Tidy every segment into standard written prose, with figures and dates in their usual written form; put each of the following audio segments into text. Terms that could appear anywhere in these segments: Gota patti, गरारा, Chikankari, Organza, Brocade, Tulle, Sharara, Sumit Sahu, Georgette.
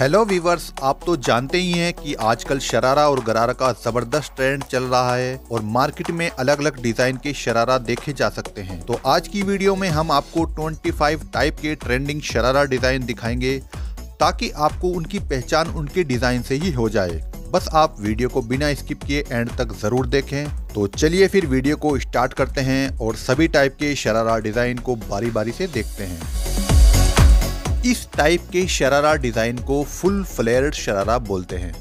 Hello viewers, आप तो जानते ही हैं कि आजकल शरारा और गरारा का जबरदस्त ट्रेंड चल रहा है और मार्केट में अलग अलग डिजाइन के शरारा देखे जा सकते हैं। तो आज की वीडियो में हम आपको 25 टाइप के ट्रेंडिंग शरारा डिजाइन दिखाएंगे ताकि आपको उनकी पहचान उनके डिजाइन से ही हो जाए। बस आप वीडियो को बिना स्किप किए एंड तक जरूर देखें। तो चलिए फिर वीडियो को स्टार्ट करते हैं और सभी टाइप के शरारा डिजाइन को बारी बारी से देखते हैं। इस टाइप के शरारा डिजाइन को फुल फ्लेयर्ड शरारा बोलते हैं।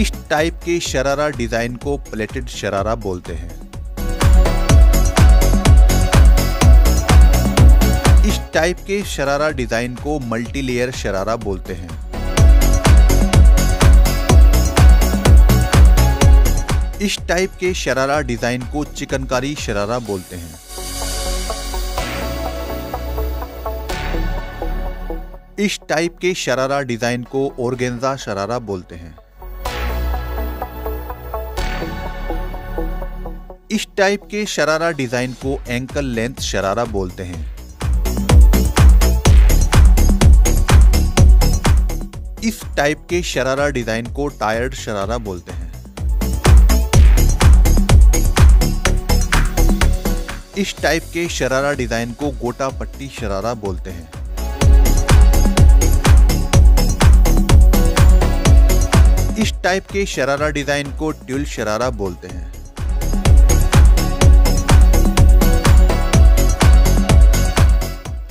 इस टाइप के शरारा डिजाइन को प्लेटेड शरारा बोलते हैं। इस टाइप के शरारा डिजाइन को मल्टी लेयर शरारा बोलते हैं। इस टाइप के शरारा डिजाइन को चिकनकारी शरारा बोलते हैं। इस टाइप के शरारा डिजाइन को ऑर्गेन्जा शरारा बोलते हैं। इस टाइप के शरारा डिजाइन को एंकल लेंथ शरारा बोलते हैं। इस टाइप के शरारा डिजाइन को टायर्ड शरारा बोलते हैं। इस टाइप के शरारा डिजाइन को गोटा पट्टी शरारा बोलते हैं। इस टाइप के शरारा डिजाइन को ट्यूल शरारा बोलते हैं।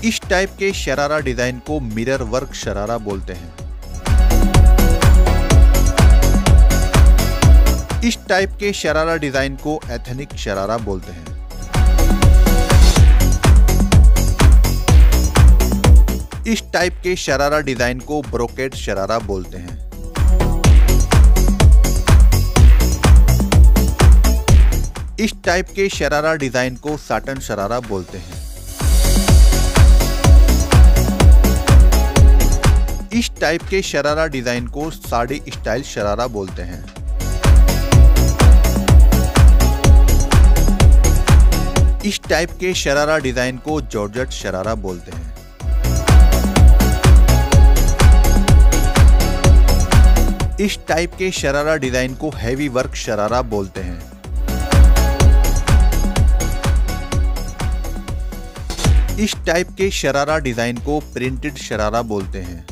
इस टाइप के शरारा डिजाइन को मिरर वर्क शरारा बोलते हैं। इस टाइप के शरारा डिजाइन को एथनिक शरारा बोलते हैं। इस टाइप के शरारा डिजाइन को ब्रोकेड शरारा बोलते हैं। इस टाइप के शरारा डिजाइन को साटन शरारा बोलते हैं। इस टाइप के शरारा डिजाइन को साड़ी स्टाइल शरारा बोलते हैं। इस टाइप के शरारा डिजाइन को जॉर्जेट शरारा बोलते हैं। इस टाइप के शरारा डिजाइन को हैवी वर्क शरारा बोलते हैं। इस टाइप के शरारा डिजाइन को प्रिंटेड शरारा बोलते हैं।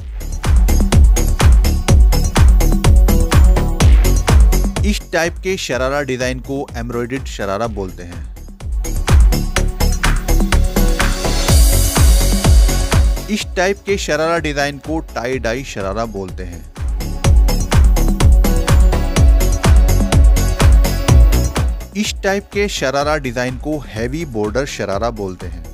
इस टाइप के शरारा डिजाइन को एम्ब्रॉयडर्ड शरारा बोलते हैं। इस टाइप के शरारा डिजाइन को टाई डाई शरारा बोलते हैं। इस टाइप के शरारा डिजाइन को हैवी बॉर्डर शरारा बोलते हैं।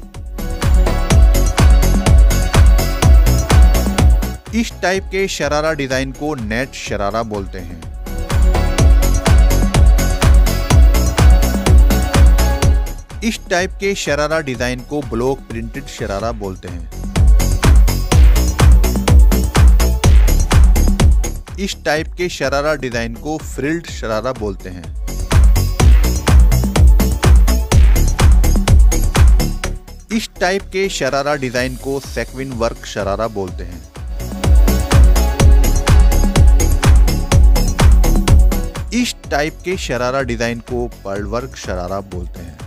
इस टाइप के शरारा डिजाइन को नेट शरारा बोलते हैं। इस टाइप के शरारा डिजाइन को ब्लॉक प्रिंटेड शरारा बोलते हैं। इस टाइप के शरारा डिजाइन को फ्रिल्ड शरारा बोलते हैं। इस टाइप के शरारा डिजाइन को सेक्विन वर्क शरारा बोलते हैं। इस टाइप के शरारा डिजाइन को पर्ल वर्क शरारा बोलते हैं।